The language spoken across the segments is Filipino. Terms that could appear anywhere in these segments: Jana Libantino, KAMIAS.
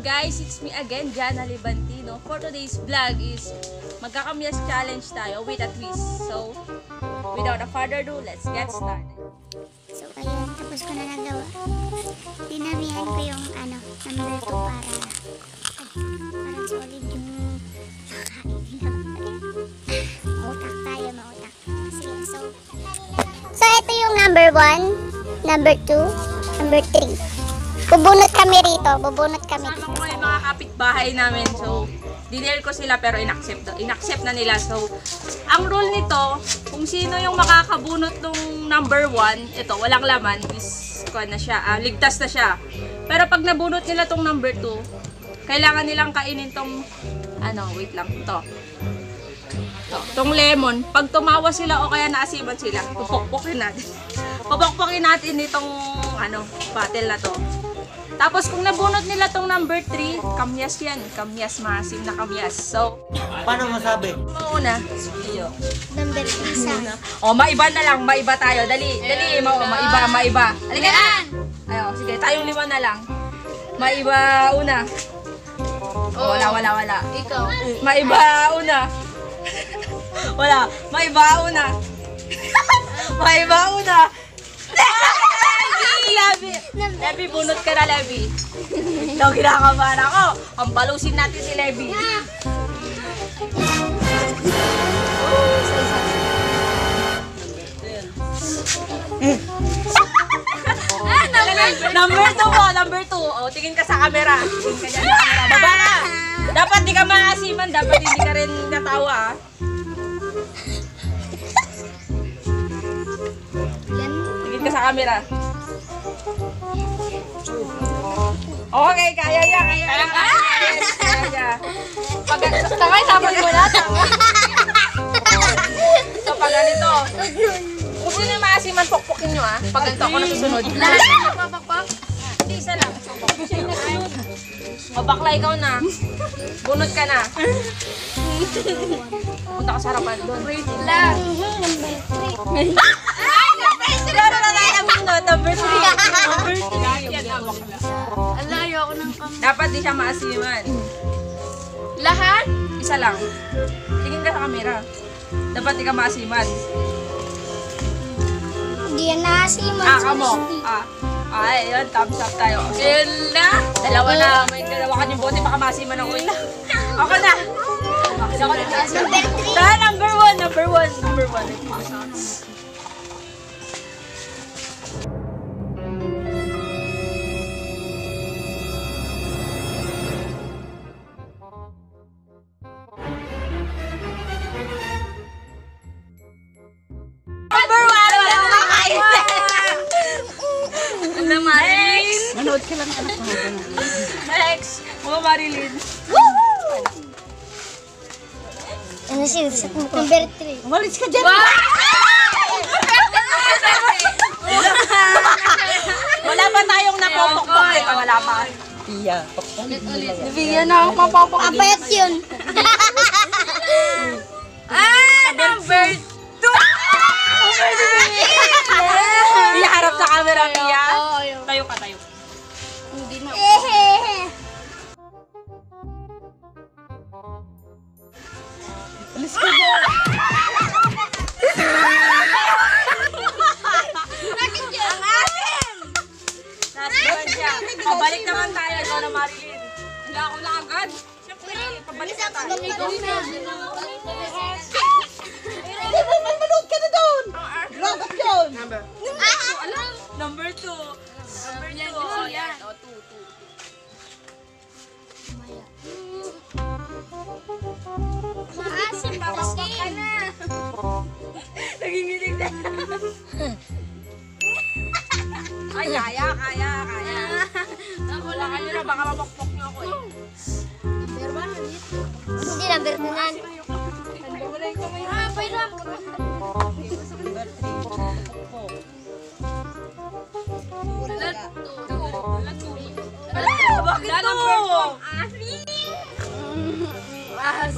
guys, it's me again, Jana Libantino. For today's vlog is magka-Kamias challenge tayo with a twist. So, without a further ado, let's get started. So, ayun, tapos ko na nagawa. Dinamihan ko yung number 2 para solid yung mautak tayo, mautak. Sige, so ito yung number 1, number 2, number 3. Bubunot kami rito, bubunot kami dito. Sama ko yung mga kapitbahay namin. So, dinail ko sila pero inaccept na nila. So, ang rule nito, kung sino yung makakabunot nung number 1, ito, walang laman, is, na siya, ligtas na siya. Pero pag nabunot nila tong number 2, kailangan nilang kainin tong, wait lang, ito. Tong lemon. Pag tumawa sila o kaya naasiban sila, pupukpukin natin. Pupukpukin natin itong, bottle na to. Tapos kung nabunot nila tong number 3, kamyas yan. Kamyas, masim na kamyas. So, paano masabi? Mauna. Iyo. Number 1. O, maiba na lang. Maiba tayo. Dali. Dali. Maiba. Aligaan! Ayo, sige. Tayong lima na lang. Maiba una. O, wala. Ikaw. Maiba una. Wala. Maiba una. Maiba una. Levi, bunot ka na, Levi. Ito, kinakabahan ako. Pampalusin natin si Levi. Number 2. O, tingin ka sa camera. Baba ka. Dapat di ka maasiman. Dapat hindi ka rin katawa. Tingin ka sa camera. Okay, kaya. Kaya. Pag sabon mo na, so, pag ganito. Kung sino yung maasiman, pokpokin nyo, Pag ganito ako nasusunod. Lahat na papakpak? Hindi, isa lang. O, bakla, ikaw na. Bunot ka na. Punta ka sa harapan doon. Lang. Number 3. Ala, ayoko ng kamay. Dapat di siya maasiman. Lahat? Isa lang. Tingin ka sa camera. Dapat di ka maasiman. Hindi yan naasiman. Aka mo. Ayun, thumbs up tayo. Sila! Dalawa na. May dalawa kanyang bote. Baka maasiman ang uwi. Ako na. Number 1. Manood ka lang, anak ko. Alex! Mga Marilyn! Woohoo! Ano siya? Number 3. Umalis ka dyan! Wala pa tayong napopokpok. Wala pa. Pia. Pia na ako mapopokpok. Abayat yun! Number 2! Pia, harap sa camera, Pia. Tayo ka, tayo. Hindi na. Alis ka ba? Bakit yun? Ang asin! Nasaan siya. Pabalik naman tayo. Ikaw na, Marilyn. Hila ako na agad. Siyempre, pabalik na tayo. Manood ka na doon! Lagat yun! Number 2. Maasim pa ba ka na? Naginginig na. Ay, kaya. Wala kayo na, baka mapokpok nyo ako Pero ba, hindi na, bertunan. Pahiram. Bakit to?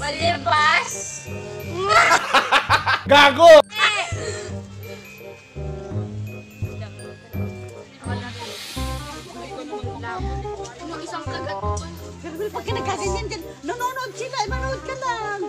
Malipas! Gago! mang isang kagat. Pero pag nagkaganyan dyan, nanonood sila, manood ka lang.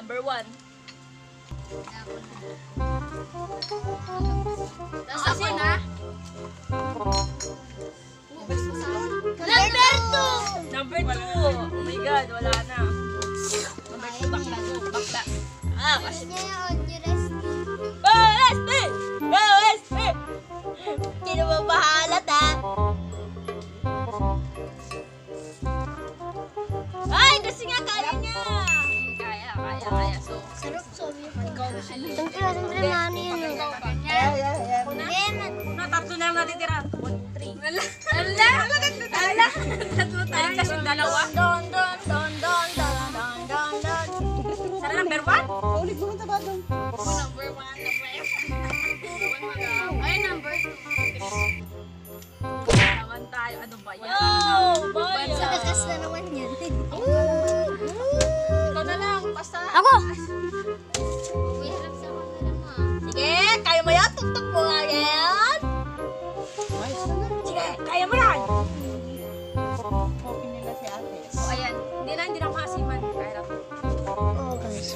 Number 1. Tapos ako na. Number 2! Number 2! Oh my God, wala na. Number 2, bakla. Ah, kasi. Boreste! Boreste! Kino mo mahalat ha? Ay, kasi nga kaya niya! Kaya. So, sarap sobrang. Ako! Sige, kaya mo yan! Tuktok mo nga yan! Sige, kaya mo yan! O, ayan. Hindi na makasiman. Kaya na. Oh, guys.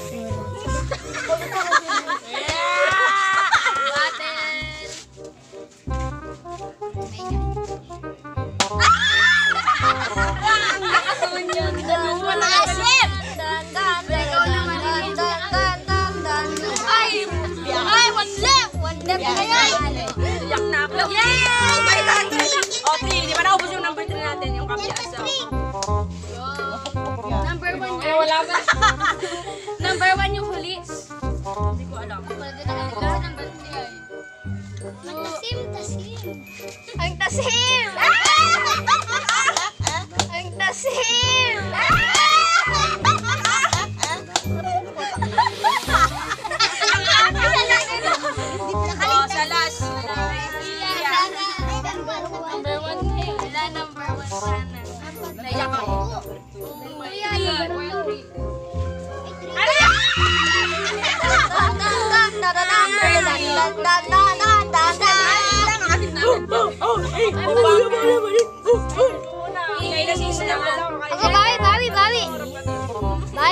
Number 1 yung huli. Hindi ko alam. Ang tasim!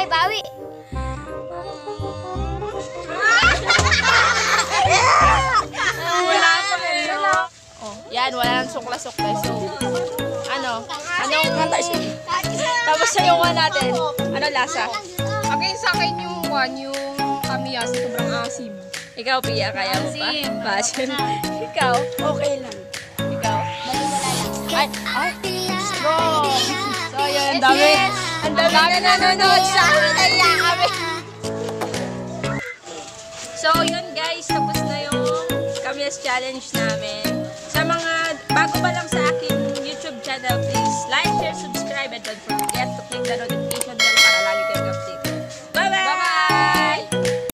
Bawi. Yan, wala nang sukla-sukla. So, tapos sa'yo nga natin. Ano lasa? Okay, sa akin yung one, yung KAMIAS, sobrang asim. Ikaw, Pia, kaya mo pa? Passion. Ikaw, okay lang. Ikaw? Ay, strong. So, yun, ang dami na nanonood sa amin. So, yun guys, tapos na yung KAMIAS challenge namin. Sa mga bago pa lang sa akin YouTube channel, please like, share, subscribe, and don't forget to click the notification.